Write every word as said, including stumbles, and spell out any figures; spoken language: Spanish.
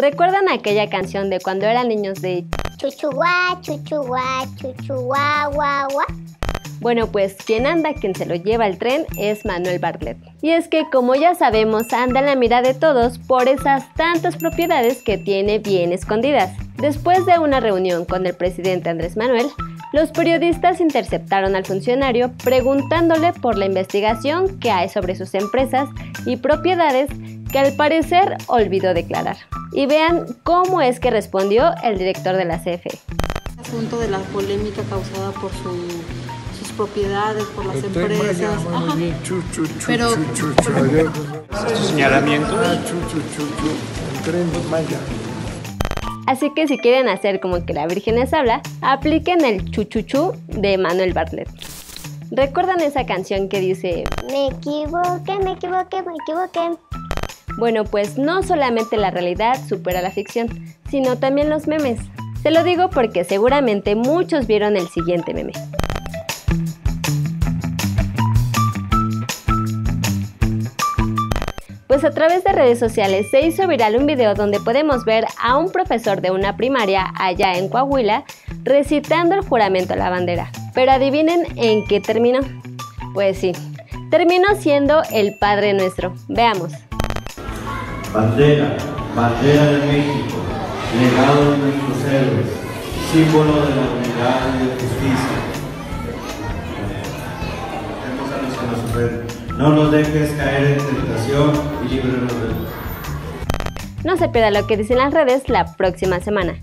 ¿Recuerdan aquella canción de cuando eran niños de chuchuá, chuchuá, chuchuá, guá, guá? Bueno, pues quien anda, quien se lo lleva el tren es Manuel Bartlett. Y es que, como ya sabemos, anda en la mirada de todos por esas tantas propiedades que tiene bien escondidas. Después de una reunión con el presidente Andrés Manuel, los periodistas interceptaron al funcionario preguntándole por la investigación que hay sobre sus empresas y propiedades que al parecer olvidó declarar. Y vean cómo es que respondió el director de la C F E. El asunto de la polémica causada por su... propiedades, por las estoy empresas, ajá. Chu, chu, chu, pero chu, chu, chu, señalamiento. Así que si quieren hacer como que la Virgen les habla, apliquen el chuchuchu de Manuel Bartlett. ¿Recuerdan esa canción que dice me equivoqué, me equivoqué, me equivoqué? Bueno, pues no solamente la realidad supera la ficción, sino también los memes. Se lo digo porque seguramente muchos vieron el siguiente meme. Pues a través de redes sociales se hizo viral un video donde podemos ver a un profesor de una primaria allá en Coahuila recitando el juramento a la bandera. Pero adivinen en qué terminó. Pues sí, terminó siendo el Padre Nuestro. Veamos. Bandera, bandera de México, legado de nuestros héroes, símbolo de la unidad y de justicia. No nos dejes caer en tentación y líbranos de... No se pierda lo que dicen las redes la próxima semana.